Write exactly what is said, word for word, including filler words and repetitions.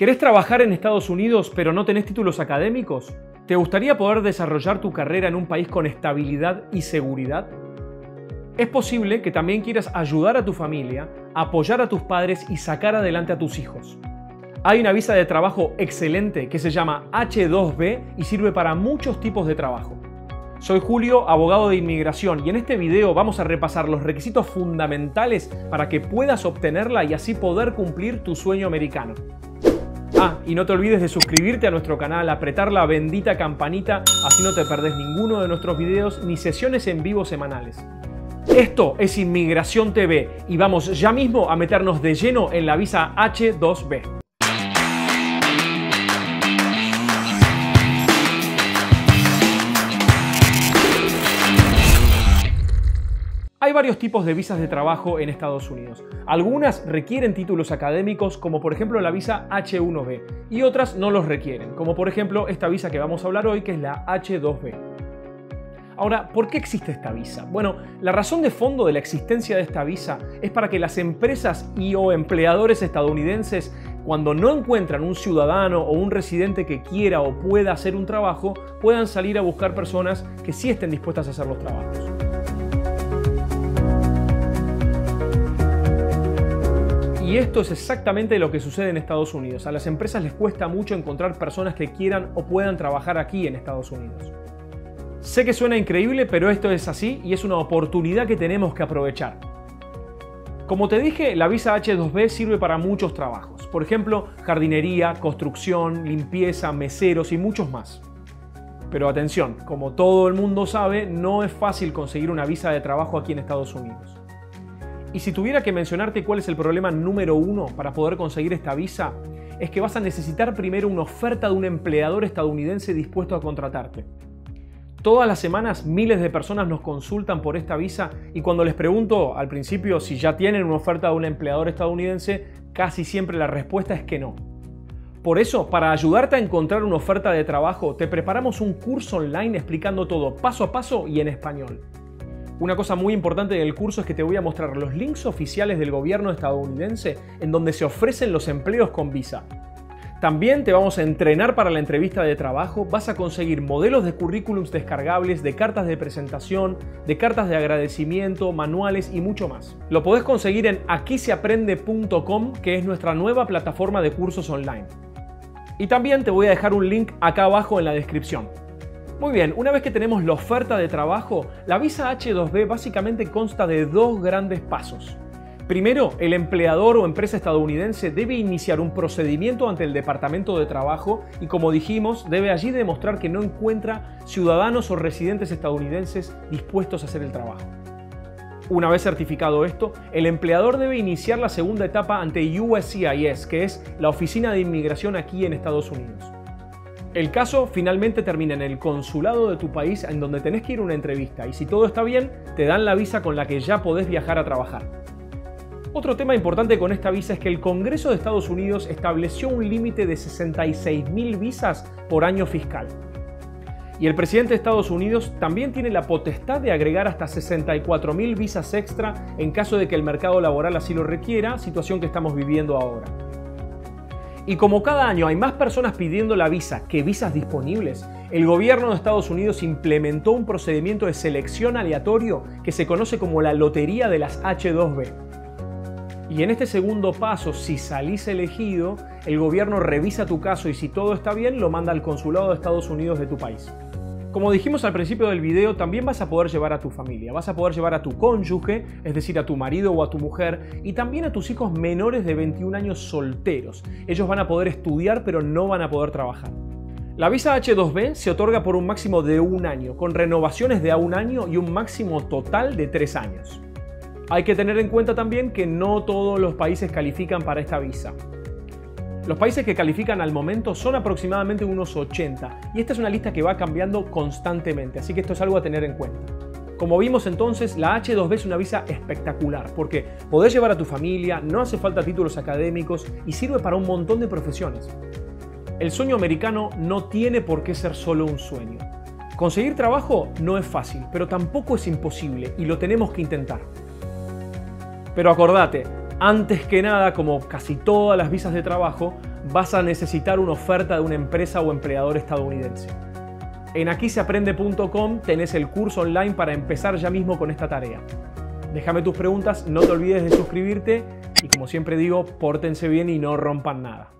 ¿Querés trabajar en Estados Unidos pero no tenés títulos académicos? ¿Te gustaría poder desarrollar tu carrera en un país con estabilidad y seguridad? Es posible que también quieras ayudar a tu familia, apoyar a tus padres y sacar adelante a tus hijos. Hay una visa de trabajo excelente que se llama H dos B y sirve para muchos tipos de trabajo. Soy Julio, abogado de inmigración, y en este video vamos a repasar los requisitos fundamentales para que puedas obtenerla y así poder cumplir tu sueño americano. Ah, y no te olvides de suscribirte a nuestro canal, apretar la bendita campanita, así no te perdés ninguno de nuestros videos ni sesiones en vivo semanales. Esto es Inmigración T V y vamos ya mismo a meternos de lleno en la visa H dos B. Hay varios tipos de visas de trabajo en Estados Unidos. Algunas requieren títulos académicos, como por ejemplo la visa H uno B, y otras no los requieren, como por ejemplo esta visa que vamos a hablar hoy, que es la H dos B. Ahora, ¿por qué existe esta visa? Bueno, la razón de fondo de la existencia de esta visa es para que las empresas y o empleadores estadounidenses, cuando no encuentran un ciudadano o un residente que quiera o pueda hacer un trabajo, puedan salir a buscar personas que sí estén dispuestas a hacer los trabajos. Y esto es exactamente lo que sucede en Estados Unidos. A las empresas les cuesta mucho encontrar personas que quieran o puedan trabajar aquí en Estados Unidos. Sé que suena increíble, pero esto es así y es una oportunidad que tenemos que aprovechar. Como te dije, la visa H dos B sirve para muchos trabajos. Por ejemplo, jardinería, construcción, limpieza, meseros y muchos más. Pero atención, como todo el mundo sabe, no es fácil conseguir una visa de trabajo aquí en Estados Unidos. Y si tuviera que mencionarte cuál es el problema número uno para poder conseguir esta visa, es que vas a necesitar primero una oferta de un empleador estadounidense dispuesto a contratarte. Todas las semanas miles de personas nos consultan por esta visa y cuando les pregunto al principio si ya tienen una oferta de un empleador estadounidense, casi siempre la respuesta es que no. Por eso, para ayudarte a encontrar una oferta de trabajo, te preparamos un curso online explicando todo paso a paso y en español. Una cosa muy importante del curso es que te voy a mostrar los links oficiales del gobierno estadounidense en donde se ofrecen los empleos con visa. También te vamos a entrenar para la entrevista de trabajo, vas a conseguir modelos de currículums descargables, de cartas de presentación, de cartas de agradecimiento, manuales y mucho más. Lo podés conseguir en aquí se aprende punto com, que es nuestra nueva plataforma de cursos online. Y también te voy a dejar un link acá abajo en la descripción. Muy bien, una vez que tenemos la oferta de trabajo, la visa H dos B básicamente consta de dos grandes pasos. Primero, el empleador o empresa estadounidense debe iniciar un procedimiento ante el Departamento de Trabajo y, como dijimos, debe allí demostrar que no encuentra ciudadanos o residentes estadounidenses dispuestos a hacer el trabajo. Una vez certificado esto, el empleador debe iniciar la segunda etapa ante U S C I S, que es la Oficina de Inmigración aquí en Estados Unidos. El caso finalmente termina en el consulado de tu país, en donde tenés que ir a una entrevista y si todo está bien, te dan la visa con la que ya podés viajar a trabajar. Otro tema importante con esta visa es que el Congreso de Estados Unidos estableció un límite de sesenta y seis mil visas por año fiscal. Y el presidente de Estados Unidos también tiene la potestad de agregar hasta sesenta y cuatro mil visas extra en caso de que el mercado laboral así lo requiera, situación que estamos viviendo ahora. Y como cada año hay más personas pidiendo la visa que visas disponibles, el gobierno de Estados Unidos implementó un procedimiento de selección aleatorio que se conoce como la lotería de las H dos B. Y en este segundo paso, si salís elegido, el gobierno revisa tu caso y si todo está bien, lo manda al consulado de Estados Unidos de tu país. Como dijimos al principio del video, también vas a poder llevar a tu familia, vas a poder llevar a tu cónyuge, es decir, a tu marido o a tu mujer, y también a tus hijos menores de veintiún años solteros. Ellos van a poder estudiar, pero no van a poder trabajar. La visa H dos B se otorga por un máximo de un año, con renovaciones de a un año y un máximo total de tres años. Hay que tener en cuenta también que no todos los países califican para esta visa. Los países que califican al momento son aproximadamente unos ochenta y esta es una lista que va cambiando constantemente, así que esto es algo a tener en cuenta. Como vimos entonces, la H dos B es una visa espectacular porque podés llevar a tu familia, no hace falta títulos académicos y sirve para un montón de profesiones. El sueño americano no tiene por qué ser solo un sueño. Conseguir trabajo no es fácil, pero tampoco es imposible y lo tenemos que intentar. Pero acordate, antes que nada, como casi todas las visas de trabajo, vas a necesitar una oferta de una empresa o empleador estadounidense. En aquí se aprende punto com tenés el curso online para empezar ya mismo con esta tarea. Déjame tus preguntas, no te olvides de suscribirte y, como siempre digo, pórtense bien y no rompan nada.